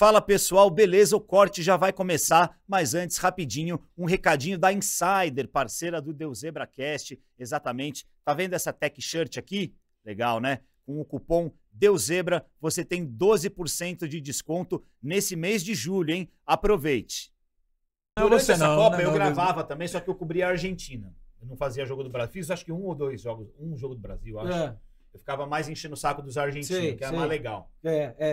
Fala pessoal, beleza? O corte já vai começar, mas antes, rapidinho, um recadinho da Insider, parceira do DeuzebraCast, exatamente. Tá vendo essa tech shirt aqui? Legal, né? Com o cupom DEUZEBRA, você tem 12% de desconto nesse mês de julho, hein? Aproveite. Durante essa Copa eu gravava também, só que eu cobria a Argentina. Eu não fazia jogo do Brasil, fiz acho que um ou dois jogos, um jogo do Brasil, acho. É. Eu ficava mais enchendo o saco dos argentinos, que era mais legal.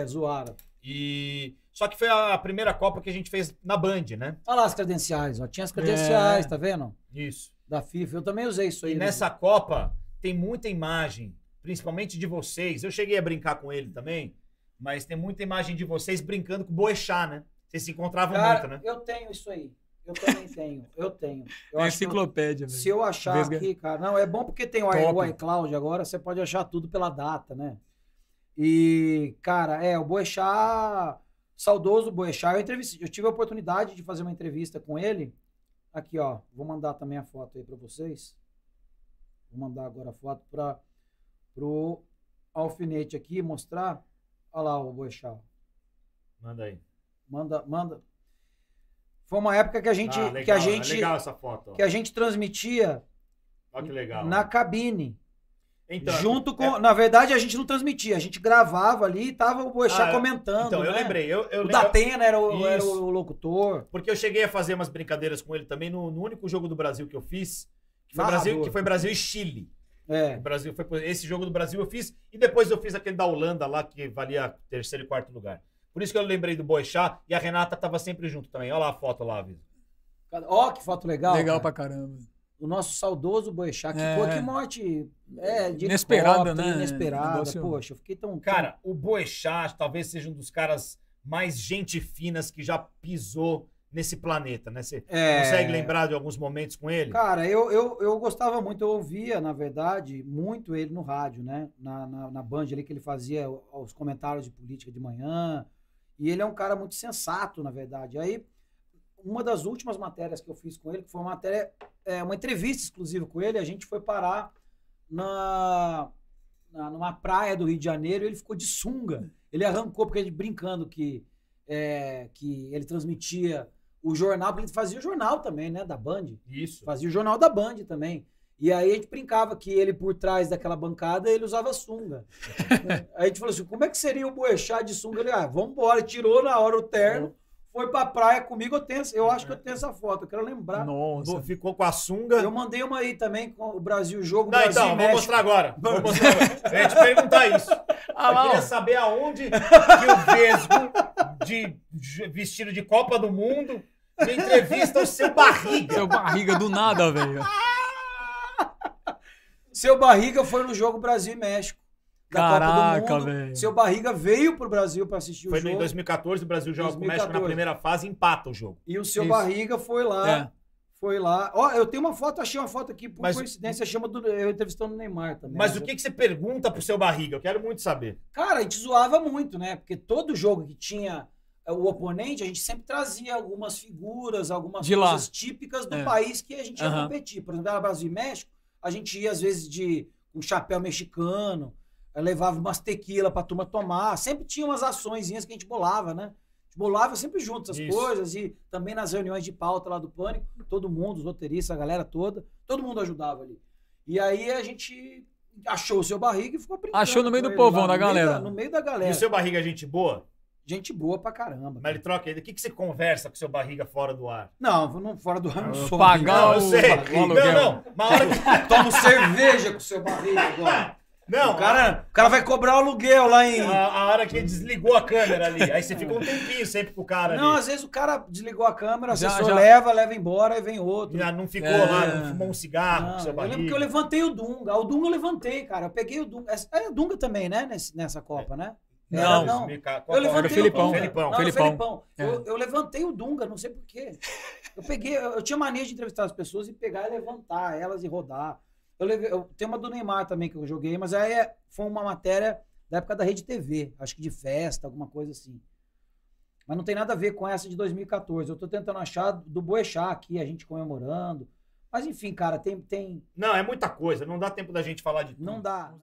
Zoaram. E... Só que foi a primeira Copa que a gente fez na Band, né? Olha lá as credenciais, ó. Tinha as credenciais, tá vendo? Isso. Da FIFA. Eu também usei isso aí. E nessa Copa tem muita imagem, principalmente de vocês. Eu cheguei a brincar com ele também, mas tem muita imagem de vocês brincando com o Boechat, né? Vocês se encontravam muito, né? Eu tenho isso aí. Eu também tenho, eu tenho. Eu acho enciclopédia. Eu, se eu achar Vesgo aqui, cara... Não, é bom porque tem o iCloud agora, você pode achar tudo pela data, né? E, cara, o Boechat, saudoso Boechat, eu tive a oportunidade de fazer uma entrevista com ele. Aqui, ó, vou mandar também a foto aí pra vocês. Vou mandar agora a foto pro Alfinete aqui, mostrar. Olha lá o Boechat. Manda aí. Manda... Foi uma época que a gente transmitia na cabine. Então, junto com, na verdade a gente não transmitia, a gente gravava ali e tava o Boechat comentando. Então, né? Eu lembrei. O Datena era o locutor. Porque eu cheguei a fazer umas brincadeiras com ele também no único jogo do Brasil que eu fiz, que foi Brasil e Chile. É. O Brasil foi esse jogo do Brasil eu fiz e depois eu fiz aquele da Holanda lá que valia terceiro e quarto lugar. Por isso que eu lembrei do Boechat e a Renata tava sempre junto também. Olha lá a foto lá, Vesgo. Ó, que foto legal. Legal, cara. Pra caramba. O nosso saudoso Boechat. Que morte. Inesperada, né? Inesperada. Poxa, eu fiquei tão... Cara, o Boechat talvez seja um dos caras mais gente finas que já pisou nesse planeta, né? Você consegue lembrar de alguns momentos com ele? Cara, eu gostava muito. Eu ouvia, na verdade, muito ele no rádio, né? Na Band ali que ele fazia os comentários de política de manhã. E ele é um cara muito sensato, na verdade. Aí, uma das últimas matérias que eu fiz com ele, que foi uma matéria, uma entrevista exclusiva com ele, a gente foi parar numa praia do Rio de Janeiro, ele ficou de sunga. Ele arrancou, porque ele brincando que ele transmitia o jornal, porque ele fazia o jornal também, né, da Band. Isso. Fazia o jornal da Band também. E aí a gente brincava que ele, por trás daquela bancada, ele usava sunga. Aí a gente falou assim, como é que seria o Boechat de sunga? Ele, vamos embora. Tirou na hora o terno, foi pra praia comigo. Eu acho que eu tenho essa foto, eu quero lembrar. Nossa, ficou com a sunga. Eu mandei uma aí também, com o Brasil, jogo Brasil México. Então, vou mostrar agora. Eu ia te perguntar isso. Eu queria saber aonde que o Vesgo, vestido de Copa do Mundo, entrevista o Seu Barriga. Seu Barriga, do nada, velho. Seu Barriga foi no jogo Brasil e México da Copa do Mundo. Véio. Seu Barriga veio pro Brasil para assistir o jogo. Foi em 2014, o Brasil joga com o México na primeira fase, empata o jogo. E o Seu Barriga foi lá. Foi lá. Ó, eu tenho uma foto, achei uma foto aqui, por coincidência, eu entrevistando o Neymar também. Mas o que você pergunta pro Seu Barriga? Eu quero muito saber. Cara, a gente zoava muito, né? Porque todo jogo que tinha o oponente, a gente sempre trazia algumas figuras, algumas coisas típicas do país que a gente ia competir. Por exemplo, era Brasil e México. A gente ia, às vezes, de um chapéu mexicano, levava umas tequila pra turma tomar. Sempre tinha umas açõezinhas que a gente bolava, né? A gente bolava sempre junto as coisas. E também nas reuniões de pauta lá do Pânico, todo mundo, os roteiristas, a galera toda, todo mundo ajudava ali. E aí a gente achou o Seu Barriga e ficou brincando. Achou no meio do povão, da galera. No meio da galera. E o Seu Barriga é gente boa? Gente boa pra caramba. Mas ele troca ainda. O que você conversa com Seu Barriga fora do ar? Não, fora do ar não sou. Pagar o Seu Barriga. Não. Uma hora que tomo cerveja com Seu Barriga agora. Não. O cara vai cobrar o aluguel lá em... A hora que ele desligou a câmera ali. Aí você fica um tempinho sempre com o cara ali. Não, às vezes o cara desligou a câmera, só leva embora e vem outro. Já não ficou lá, não fumou um cigarro com Seu Barriga. Eu lembro que eu levantei o Dunga. O Dunga eu levantei, cara. Eu peguei o Dunga. É o Dunga também, né? Nessa Copa, né? Não. Eu levantei o Felipão. Felipão. Eu levantei o Dunga, não sei porquê. Eu tinha mania de entrevistar as pessoas e pegar e levantar elas e rodar. Tem uma do Neymar também que eu joguei, mas aí foi uma matéria da época da Rede TV, acho que de festa, alguma coisa assim. Mas não tem nada a ver com essa de 2014. Eu tô tentando achar do Boechat aqui, a gente comemorando. Mas enfim, cara, tem... Não, é muita coisa, não dá tempo da gente falar de tudo. Não dá.